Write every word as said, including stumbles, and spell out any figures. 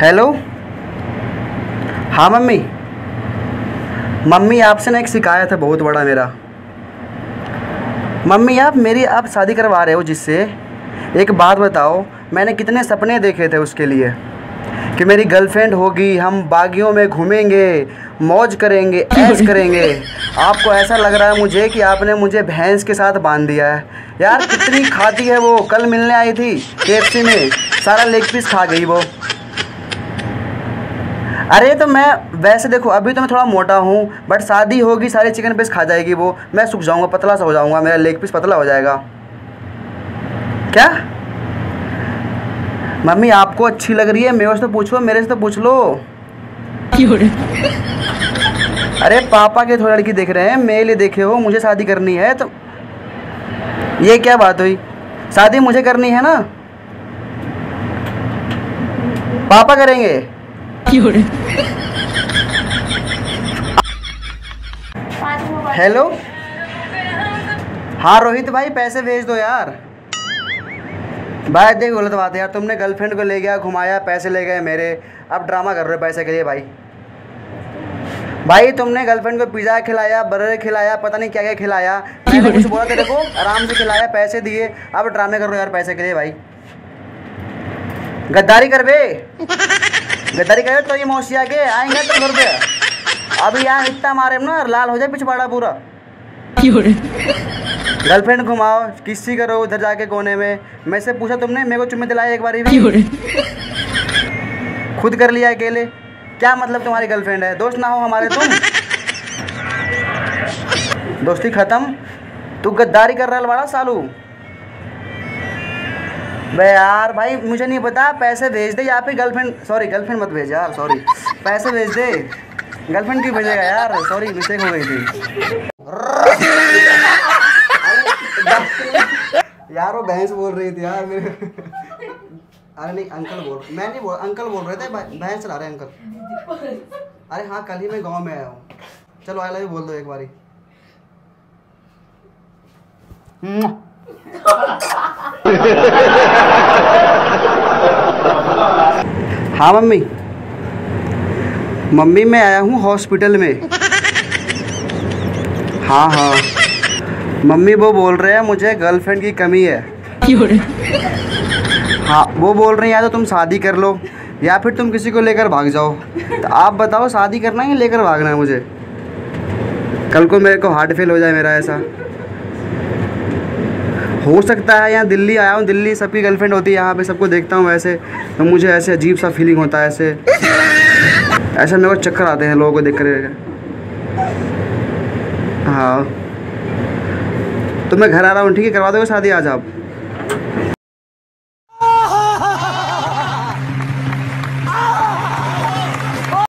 Hello. हाँ mummy mummy आपसे ना एक शिकायत है बहुत बड़ा मेरा। मम्मी आप मेरी आप शादी करवा रहे हो जिससे, एक बात बताओ, मैंने कितने सपने देखे थे उसके लिए कि मेरी गर्लफ्रेंड होगी, हम बागियों में घूमेंगे, मौज करेंगे, ऐश करेंगे। आपको ऐसा लग रहा है मुझे कि आपने मुझे भैंस के साथ बांध दिया है यार। कितनी खाती है वो, कल मिलने आई थी केएफसी में, सारा लेग पीस खा गई वो। अरे तो मैं वैसे देखो अभी तो मैं थोड़ा मोटा हूँ, बट शादी होगी सारे चिकन पीस खा जाएगी वो, मैं सूख जाऊँगा, पतला सा हो जाऊँगा, मेरा लेग पीस पतला हो जाएगा। क्या मम्मी आपको अच्छी लग रही है? मेरे से तो पूछो, मेरे से तो पूछ लो। अरे पापा के थोड़ी लड़की देख रहे हैं, मेरे लिए देखे हो, मुझे शादी करनी है। तो ये क्या बात हुई, शादी मुझे करनी है ना, पापा करेंगे? हेलो। हाँ रोहित भाई पैसे भेज दो यार। भाई देख गलत बात है यार, तुमने गर्लफ्रेंड को ले गया, घुमाया, पैसे ले गए मेरे, अब ड्रामा कर रहे हो पैसे के लिए। भाई भाई तुमने गर्लफ्रेंड को पिज़्ज़ा खिलाया, बर्गर खिलाया, पता नहीं क्या क्या खिलाया, मैंने कुछ बोला तेरे को? आराम से खिलाया, पैसे दिए, अब ड्रामे कर रहे हो यार पैसे के लिए। भाई गद्दारी करबे, गद्दारी करे तो ये मौसिया के आएंगे तो घर पे, अभी यहाँ इतना मारे ना लाल हो जाए पिछवाड़ा पूरा। गर्लफ्रेंड घुमाओ, किसी करो उधर जाके कोने में, मैं से पूछा तुमने मेरे को चुम्मे दिलाया एक बारी भी? खुद कर लिया अकेले, क्या मतलब तुम्हारी गर्लफ्रेंड है? दोस्त ना हो हमारे तुम, दोस्ती खत्म। तू गद्दारी कर रहा है वाड़ा सालू। बे यार भाई मुझे नहीं पता, पैसे भेज दे या फिर गर्लफ्रेंड, सॉरी गर्लफ्रेंड मत भेज यार, सॉरी पैसे भेज दे, गर्लफ्रेंड क्यों भेजेगा यार, सॉरी मिस्टेक हो गई थी यार। वो भैंस बोल रही थी यार मेरे, अरे नहीं अंकल बोल, मैं नहीं बोल, अंकल बोल रहे थे, भैंस चला रहे अंकल। अरे हाँ कल ही मैं गाँव में आया हूँ। चलो आई लव यू बोल दो एक बारी। हाँ मम्मी मम्मी मैं आया हूँ हॉस्पिटल में। हाँ हाँ मम्मी वो बोल रहे हैं मुझे गर्लफ्रेंड की कमी है। हाँ वो बोल रहे हैं या तो तुम शादी कर लो या फिर तुम किसी को लेकर भाग जाओ। तो आप बताओ शादी करना है या लेकर भागना है मुझे? कल को मेरे को हार्ट फेल हो जाए मेरा, ऐसा हो सकता है। यहाँ दिल्ली आया हूँ, दिल्ली सबकी गर्लफ्रेंड होती है, यहाँ पे सबको देखता हूँ ऐसे, तो मुझे ऐसे अजीब सा फीलिंग होता है, ऐसे ऐसे मेरे को चक्कर आते हैं लोगों को देख कर। हाँ तो मैं घर आ रहा हूँ, ठीक है करवा दोगे शादी आज आप?